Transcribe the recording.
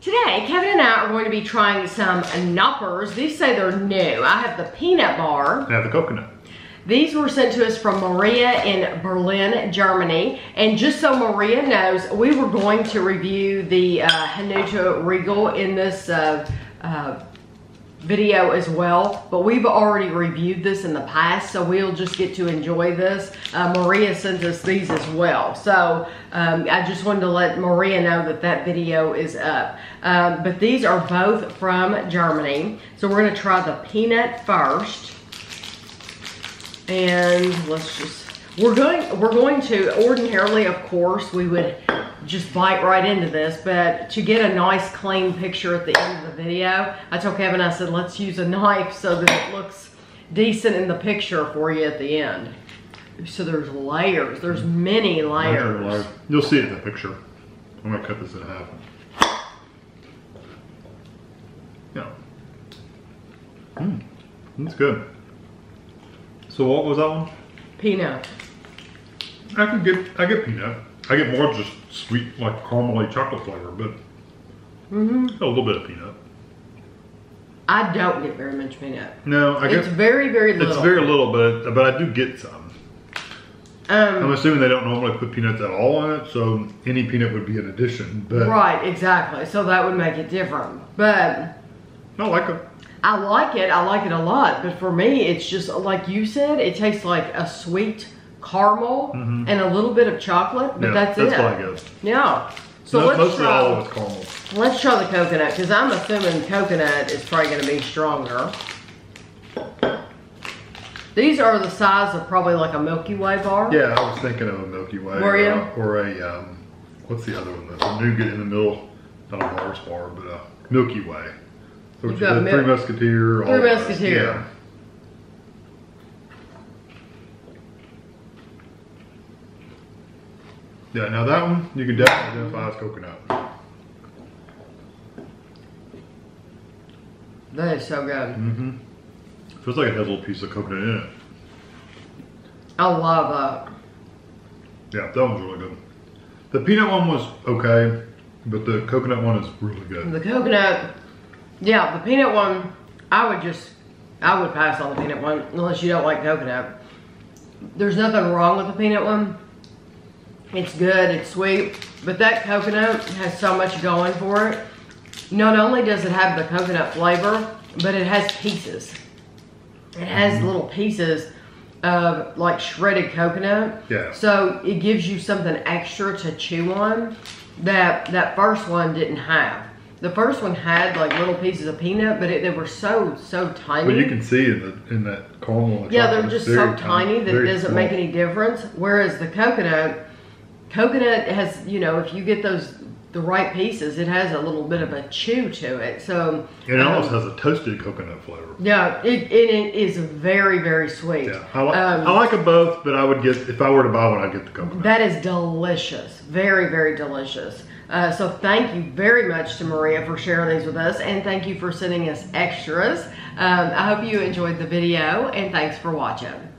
Today, Kevin and I are going to be trying some Knoppers. These say they're new. I have the peanut bar. I have the coconut. These were sent to us from Maria in Berlin, Germany. And just so Maria knows, we were going to review the Hanuta Riegel in this video as well, but we've already reviewed this in the past, so we'll just get to enjoy this. Maria sends us these as well, so I just wanted to let Maria know that that video is up. But these are both from Germany, so we're going to try the peanut first, and let's just we're going to ordinarily, of course, we would just bite right into this, but to get a nice clean picture at the end of the video, I told Kevin, I said, let's use a knife so that it looks decent in the picture for you at the end. So there's layers, there's many layers. You'll see it in the picture. I'm gonna cut this in half. Yeah. That's good. So what was that one? Peanut. I get peanut. I get more just sweet, like caramelly chocolate flavor, but a little bit of peanut. I don't get very much peanut. No, I guess it's very little. It's very little, but I do get some. I'm assuming they don't normally put peanuts at all on it, so any peanut would be an addition. But right, exactly. So that would make it different. But I like it. I like it a lot. But for me, it's just like you said. It tastes like a sweet caramel and a little bit of chocolate, but yeah, that's it. What I guess. Yeah. So let's try the coconut, because I'm assuming coconut is probably going to be stronger. These are the size of probably like a Milky Way bar. Yeah, I was thinking of a Milky Way. Were you? Or a what's the other one? The nougat in the middle, not a Mars bar, but a Milky Way. So you got Three Musketeer. Three Musketeer. Yeah. Yeah, now that one, you can definitely identify as coconut. That is so good. Feels like it has a little piece of coconut in it. I love that. Yeah, that one's really good. The peanut one was okay, but the coconut one is really good. The coconut, yeah, the peanut one, I would pass on the peanut one, unless you don't like coconut. There's nothing wrong with the peanut one. It's good, it's sweet, but that coconut has so much going for it. Not only does it have the coconut flavor, but it has pieces. It has little pieces of like shredded coconut. Yeah. So it gives you something extra to chew on that that first one didn't have. The first one had like little pieces of peanut, but they were so tiny. Well, you can see in that caramel. Yeah, they're just so tiny that it doesn't make any difference. Whereas the coconut. Coconut has, you know, if you get those, the right pieces, it has a little bit of a chew to it. So it almost has a toasted coconut flavor. Yeah, it is very sweet. Yeah, I like them both, but I would get, if I were to buy one, I'd get the coconut. That is delicious. Very delicious. So thank you very much to Maria for sharing these with us, and thank you for sending us extras. I hope you enjoyed the video, and thanks for watching.